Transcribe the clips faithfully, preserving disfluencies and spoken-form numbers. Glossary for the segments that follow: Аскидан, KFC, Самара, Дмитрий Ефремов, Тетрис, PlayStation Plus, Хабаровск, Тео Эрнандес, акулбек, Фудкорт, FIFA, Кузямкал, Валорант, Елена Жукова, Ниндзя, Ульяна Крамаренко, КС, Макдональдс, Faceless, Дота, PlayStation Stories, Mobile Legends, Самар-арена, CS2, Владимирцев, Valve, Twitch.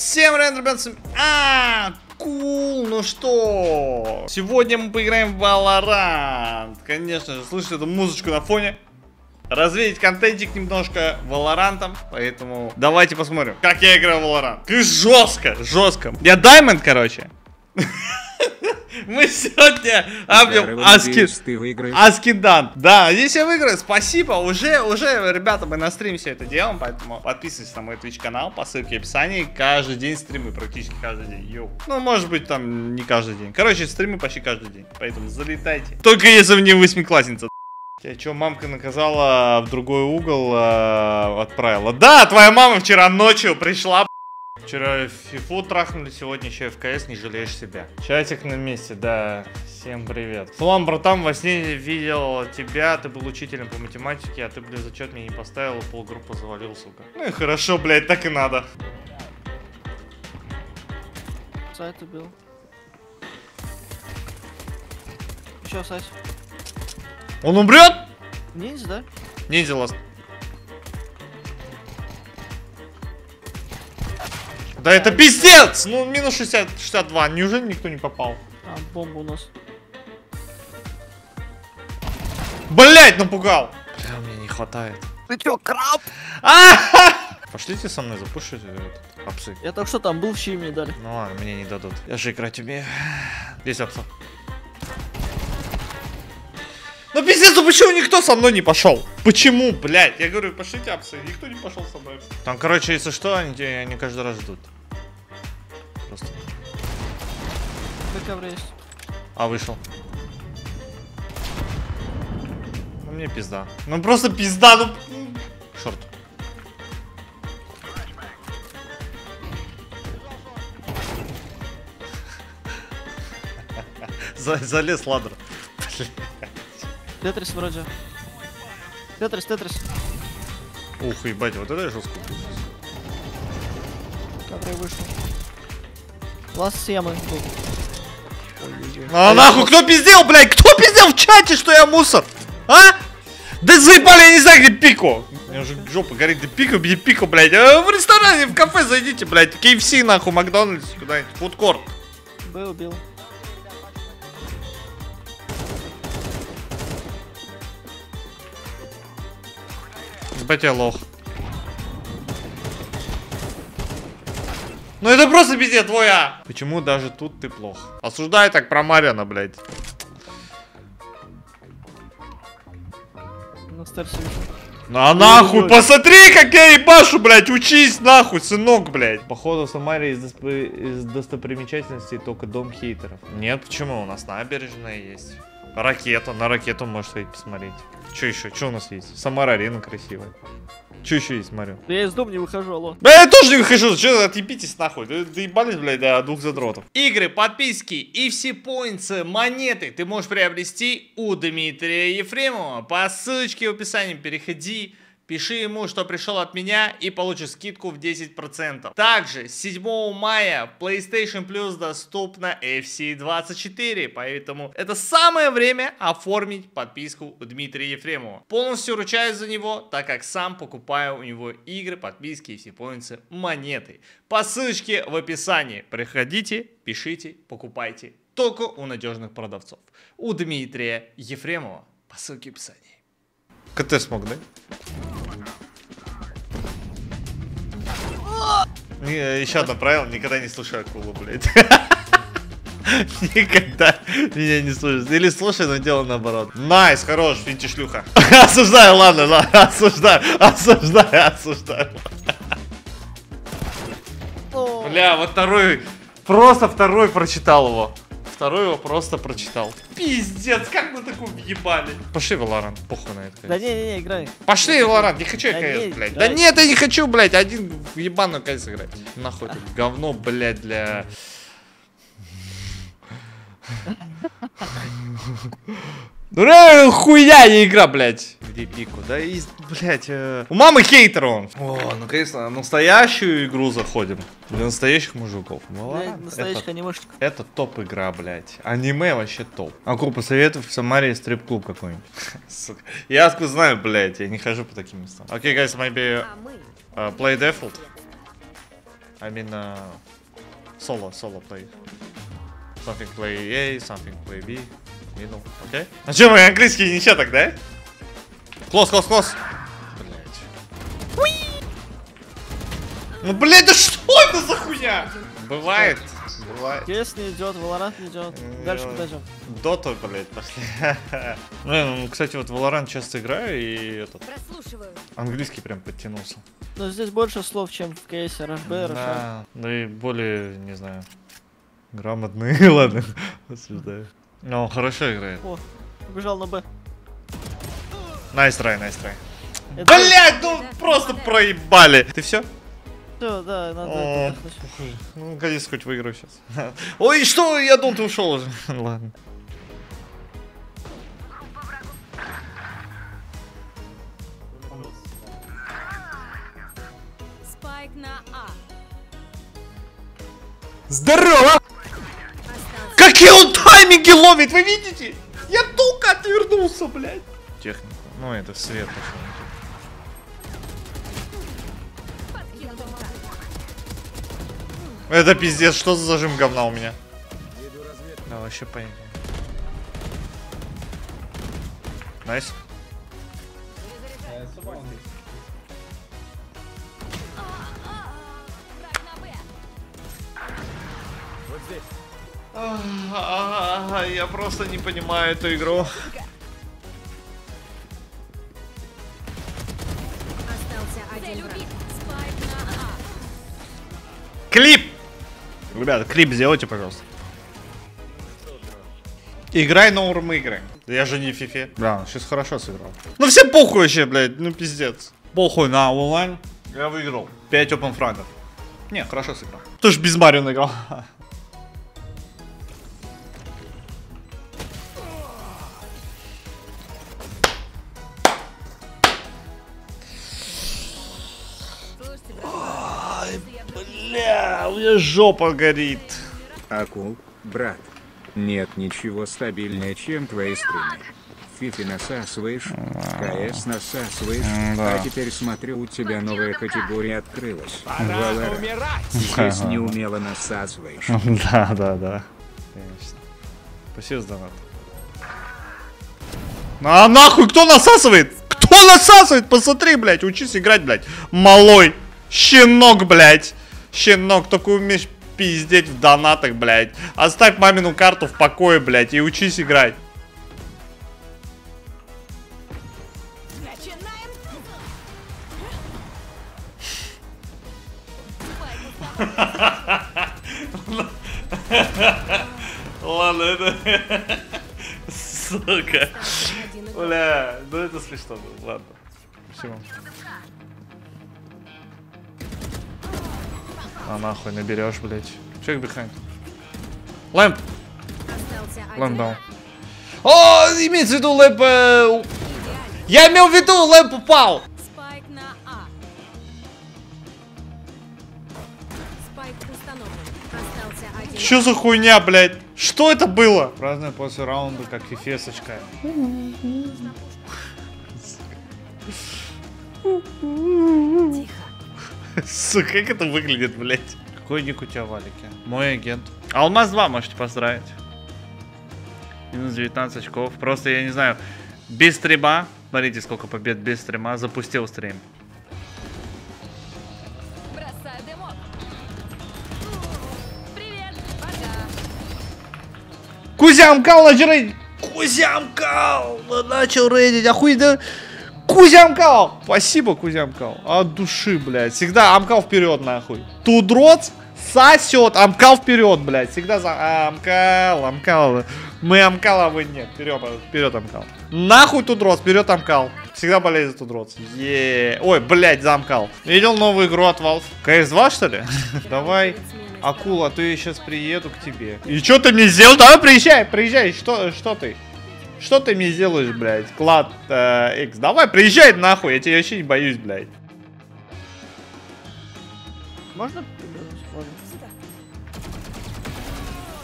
Всем привет, ребятцы! А, кул! Ну что? Сегодня мы поиграем в Валорант. Конечно же, слышите эту музычку на фоне. Развеять контентик немножко Валорантом. Поэтому давайте посмотрим, как я играю в Валорант. Жестко, жестко. Я Даймонд, короче. Мы сегодня обнем Аскидан. Да, здесь я выиграю. Спасибо. Уже, уже, ребята, мы на стриме все это делаем. Поэтому подписывайтесь на мой Twitch канал по ссылке в описании. Каждый день стримы, практически каждый день. Йоу. Ну, может быть, там не каждый день. Короче, стримы почти каждый день. Поэтому залетайте. Только если вы не восьмиклассница. Тебя что, мамка наказала, в другой угол э, отправила? Да, твоя мама вчера ночью пришла. Вчера в FIFA трахнули, сегодня еще и в КС, не жалеешь себя. Чатик на месте, да, всем привет. Слам, братан, во сне видел тебя, ты был учителем по математике, а ты, блин, зачет мне не поставил, полгруппы завалил, сука. Ну и хорошо, блядь, так и надо. Сайт убил. Еще сайт. Он умрет? Ниндзя, да? Ниндзя ласт. Да это пиздец! Ну, минус шестьдесят, шестьдесят два. Неужели никто не попал? А, бомба у нас. Блять, напугал! Бля, мне не хватает. Ты чё, краб? Пошлите со мной, запушите этот апсы. Я только что там был, в щи мне дали. Ну ладно, мне не дадут. Я же играть умею. Здесь апса. Ну пиздец, ну почему никто со мной не пошел? Почему, блядь? Я говорю, пошлите апсы, никто не пошел со мной. Там, короче, если что, они, они каждый раз ждут. Просто. А, вышел. Ну мне пизда. Ну просто пизда, ну... Шорт. Залез ладр. Тетрис вроде. Тетрис, Тетрис. Ух, ебать, вот это я жестко. Который вышел. Лас семы. А нахуй, кто пиздел, блядь? Кто пиздел в чате, что я мусор? А? Да заебали, я не знаю, где пико. У меня уже жопа горит, да пико, где пико, блядь. В ресторане, в кафе зайдите, блядь. кей эф си, нахуй, Макдональдс, куда-нибудь. Фудкорт. Был, убил. Хотя лох. Ну это просто пиздец, твоя. Почему даже тут ты плох? Осуждай так про Марина, блядь. На нахуй, посмотри, как я ебашу, блядь. Учись, нахуй, сынок, блядь. Походу в Самаре из, досп... из достопримечательностей только дом хейтеров. Нет, почему? У нас набережная есть. Ракета, на ракету можешь сходить посмотреть. Че еще? Че у нас есть? Самар-арена красивая. Че еще есть, смотрю? Да я из дома не выхожу, алло. Да я тоже не выхожу, че отъебитесь нахуй. Доебались, блядь, до двух задротов. Игры, подписки и все поинтсы, монеты ты можешь приобрести у Дмитрия Ефремова. По ссылочке в описании переходи. Пиши ему, что пришел от меня, и получишь скидку в десять процентов. Также с седьмого мая в PlayStation Plus доступна эф си двадцать четыре, поэтому это самое время оформить подписку у Дмитрия Ефремова. Полностью ручаюсь за него, так как сам покупаю у него игры, подписки и все поинтсы, монеты. По ссылочке в описании. Приходите, пишите, покупайте. Только у надежных продавцов. У Дмитрия Ефремова. По ссылке в описании. КТ смог, да? Еще одно правило, никогда не слушай акулу, блядь. Никогда меня не слушай. Или слушай, но делай наоборот. Найс, хорош, финти шлюха. Осуждаю, ладно, ладно, осуждаю, осуждаю, осуждаю. Бля, вот второй, просто второй прочитал его. Второй его просто прочитал. Пиздец, как мы такую въебали. Пошли, Валорант, похуй на это. Да не, не, не, играй. Пошли, Валорант, не хочу я КС, блядь. Да нет, я не хочу, блядь, один в ебаную КС играть. Нахуй это говно, блядь, для... Ну реально хуя не игра, блядь. Где пику? Да и, блядь, э... у мамы хейтер он. О, наконец-то на настоящую игру заходим. Для настоящих мужиков. Для настоящих анимешников. Это топ игра, блядь. Аниме вообще топ. А группа советов в Самаре стрип-клуб какой-нибудь. Сука. Я откуда знаю, блядь, я не хожу по таким местам. Окей, guys, maybe uh, play default. I mean uh, solo, solo play. Something play A, something play B, middle, okay? А че, мой английский ничего тогда? Close, close, close. Ну блять, да что это за хуйня? Бывает. Бывает. Кес не идет, Валорант не идет. Дальше подождем. Дота, блять, пошли. Ну, кстати, вот Валорант часто играю и этот. Английский прям подтянулся. Но здесь больше слов, чем в Кесе, РФБ, РФ. Ну и более, не знаю, грамотные, ладно. Осуждаю. Но он хорошо играет. О, побежал на Б. Найс трай, найс трай. Блять, ну просто проебали. Ты все? Да, да, надо. О, ну, конечно, хоть выиграю сейчас. Ой, что? Я думал, ты ушел уже. Ладно. Спайк на А. Здорово! Какие он тайминги ловит, вы видите? Я только отвернулся, блядь. Техника. Ну, это свет. Это пиздец, что за зажим говна у меня? Да вообще поехали. Найс. Я просто не понимаю эту игру. Клип! Ребята, клип сделайте, пожалуйста. Играй на урм игры. Я же не в FIFA. Да, сейчас хорошо сыграл. Ну все похуй вообще, блядь, ну пиздец. Похуй на онлайн. Я выиграл пять open фрагов. Не, хорошо сыграл. Ты ж без Марио наиграл. Бля, у меня жопа горит. Акул, брат, нет ничего стабильнее, чем твои стримы. Фифи насасываешь, КС насасываешь, да. А теперь смотрю, у тебя новая категория открылась. Валорант, здесь неумело насасываешь. Да, да, да. Конечно. Спасибо за донат. А нахуй, кто насасывает? Кто насасывает? Посмотри, блядь, учись играть, блядь. Малой, щенок, блядь. Щенок, только умеешь пиздеть в донатах, блядь. Оставь мамину карту в покое, блядь, и учись играть. Ладно, это... Сука. Бля, ну это смешно было, ладно. Спасибо. А нахуй наберешь, блять. Чек бихайнд. Лэмп. Лэмп даун. О, имеется в виду лэмп. Э... Я имел в виду, лэмп упал. Спайк на А. Спайк установлен. Что за хуйня, блять? Что это было? Разное после раунда, как и фесочка. Сука, как это выглядит, блять? Какой ник у тебя, Валики? Мой агент. Алмаз два можете поздравить. Минус девятнадцать очков. Просто, я не знаю, без стрима. Смотрите, сколько побед без стрима. Запустил стрим. Бросай дымок. Привет, пока. Кузямкал начал рейдить. Кузямкал начал рейдить. Охуенно. Кузямкал! Спасибо, Кузямкал. От души, блядь. Всегда амкал вперед, нахуй. Тудроц сосет. Амкал вперед, блядь. Всегда за... Амкал, амкал. Мы амкал, а вы нет. Вперед, вперед амкал. Нахуй Тудроц, вперед амкал. Всегда болею за Тудроц. Еее. Ой, блядь, за амкал. Видел новую игру от Valve? си эс два, что ли? Давай, акула, а то я сейчас приеду к тебе. И что ты мне сделал? Давай приезжай, приезжай. Что, что ты? Что ты мне сделаешь, блядь? Клад э, X. Давай, приезжай нахуй, я тебя вообще не боюсь, блядь. Можно? Можно.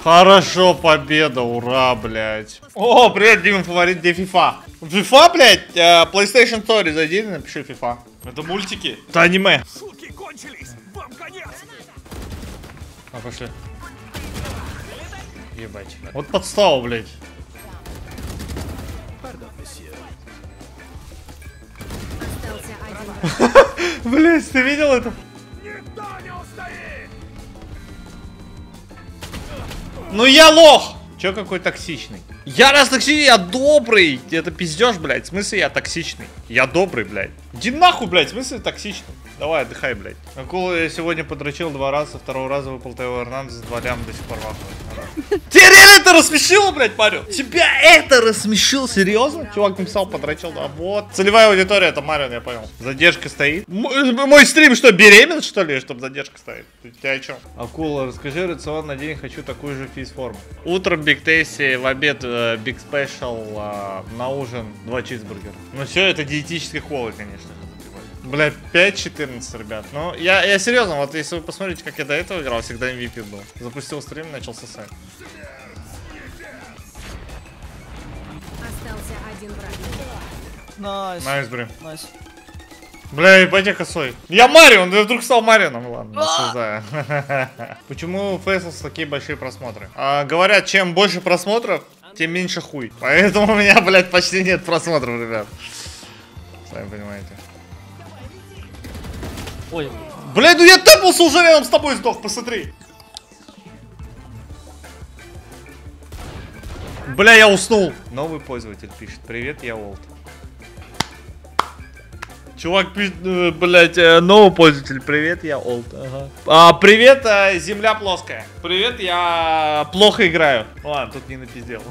Хорошо, победа, ура, блядь. О, привет, Дима, фаворит, где FIFA? FIFA, блядь, э, PlayStation Stories, зайди и напиши FIFA. Это мультики? Это аниме. Шутки кончились, вам конец. А, пошли. Ебать. Вот подстава, блядь. Блядь, ты видел это? Ну я лох! Чё какой токсичный? Я раз токсичный, я добрый! Это пиздёж, блядь. В смысле я токсичный? Я добрый, блядь. Иди нахуй, блядь, в смысле токсичный? Давай, отдыхай, блядь. Акулу я сегодня подрочил два раза, второго раза выпал Тео Эрнандес за два ляма до сих пор вахует. Тебя реально это рассмешило, блядь, Марио? Тебя это рассмешило? Серьезно? Чувак написал, подрочил, да вот. Целевая аудитория, это Марио, я понял. Задержка стоит. Мой стрим что, беремен, что ли, чтобы задержка стоит? Ты тебя о чем? Акула, расскажи рацион на день, хочу такую же физформу. Утром Биг Тейси, в обед Биг Спешл, на ужин два чизбургера. Ну все, это диетический холод, конечно. Бля, пять четырнадцать, ребят. Ну, я, я серьезно, вот если вы посмотрите, как я до этого играл, всегда эм ви пи был. Запустил стрим, начался сайт. Остался один враг. Найс. Найс, блин. Найс. Бля, и потеха сой. Я Марион, я вдруг стал Марионом, ладно, осуждаю. Почему у Faceless такие большие просмотры? А, говорят, чем больше просмотров, тем меньше хуй. Поэтому у меня, блядь, почти нет просмотров, ребят. Сами понимаете. Ой. Блядь, ну я тэпался уже рядом с тобой сдох, посмотри. Бля, я уснул. Новый пользователь пишет. Привет, я Олд. Чувак пишет, блядь, новый пользователь. Привет, я Олд. Ага. А, привет, земля плоская. Привет, я плохо играю. Ладно, тут не напиздел.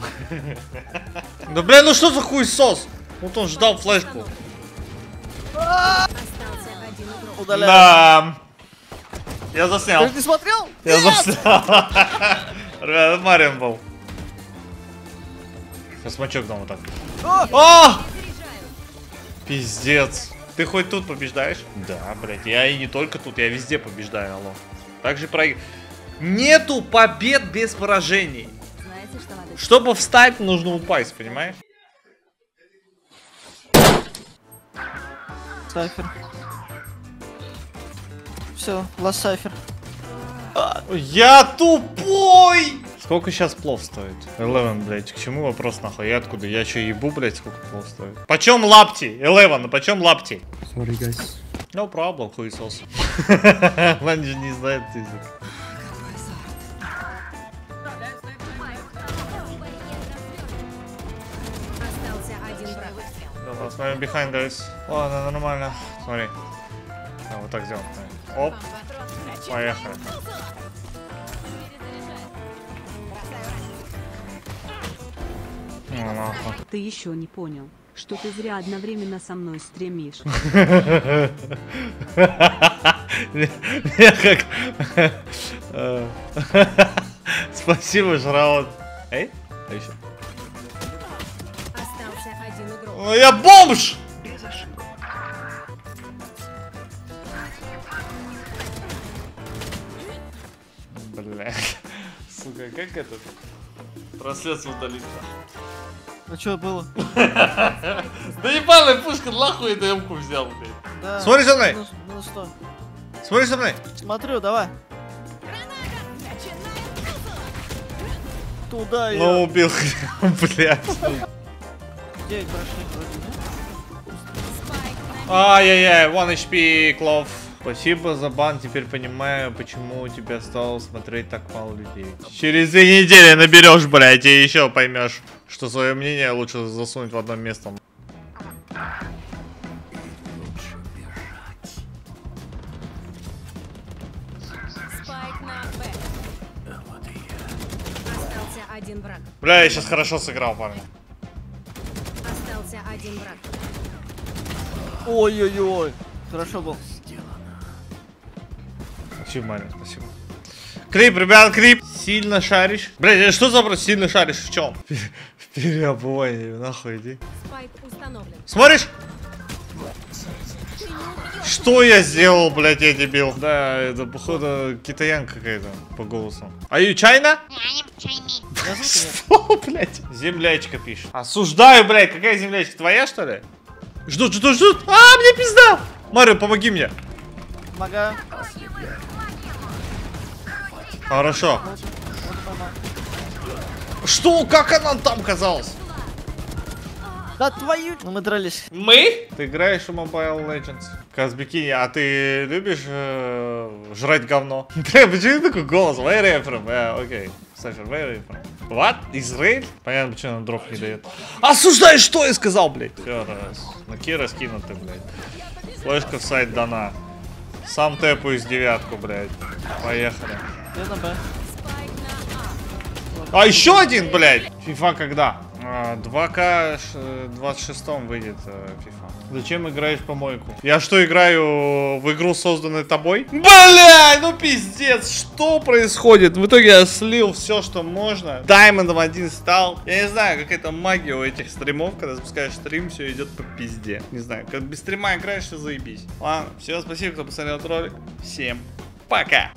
Да, бля, ну что за хуйсос? Вот он ждал флешку. Удаляю. Да. Я заснял. Ты не смотрел? Я заснял. Ребята, Марион был. Сейчас мачок дам вот так. О! Пиздец. Ты хоть тут побеждаешь? Да, блядь. Я и не только тут, я везде побеждаю, алло. Также проиграл. Нету побед без поражений. Знаете, что надо? Чтобы встать, нужно упасть, понимаешь? Сафер. Все, лассайфер. Я тупой! Сколько сейчас плов стоит? одиннадцать, блядь, к чему вопрос нахуй? Я откуда? Я еще ебу, блядь, сколько плов стоит? Почем лапти? одиннадцать, почем лапти? Sorry, guys. No problem, хуесос. Ланджи не знает язык. Да, с вами behind, guys. Ладно, нормально. Смотри. А, вот так сделаем. Оп, поехали. Ты еще не понял, что ты зря одновременно со мной стримишь. Спасибо, жраут. Эй, а еще? Ну я бомж! Бля, сука, как этот трансляцию удалить-то? А что было? Да ебаная пушка, нахуй эту эмку взял, блядь. Смотри со мной! Ну что? Смотри со мной! Смотрю, давай. Туда я. Ну убил, блядь. девять прошли. Ай-яй-яй, один эйч пи, клов. Спасибо за бан, теперь понимаю, почему у тебя стало смотреть так мало людей. Через две недели наберешь, блядь, и еще поймешь, что свое мнение лучше засунуть в одно место. Бля, я сейчас хорошо сыграл, парни. Остался один враг. Ой-ой-ой, хорошо был. Марин, спасибо. Крип, ребят, крип. Сильно шаришь. Блять, что за вопрос? Сильно шаришь в чем? В переобувании, нахуй иди. Смотришь? Что я сделал, блять, я дебил? Да, это походу китаянка какая-то по голосу. Are you China? Что, блять? Землячка пишет. Осуждаю, блять, какая землячка? Твоя, что ли? Ждут, ждут, ждут. А, мне пизда. Марио, помоги мне. Помогаю. Хорошо. Что? Как она там казалась? Да твою... Мы дрались. Мы? Ты играешь в Mobile Legends. Казбекини, а ты любишь э, жрать говно? Почему такой голос? Where are you from? Yeah, okay. Саша, where are you from? What? Израиль? Понятно, почему она дроп не дает. Осуждаешь, что я сказал, блядь? Все раз. На Кира скинуты, блядь. Флешка в сайт дана. Сам тэпу из девятку, блядь. Поехали. А еще один, блядь! FIFA когда? два ка двадцать шестом выйдет FIFA. Зачем играешь помойку? Я что, играю в игру, созданную тобой? Бля, ну пиздец, что происходит? В итоге я слил все, что можно. Даймондом один стал. Я не знаю, какая-то магия у этих стримов, когда запускаешь стрим, все идет по пизде. Не знаю, как без стрима играешь, все заебись. Ладно, все, спасибо, кто посмотрел этот ролик. Всем пока!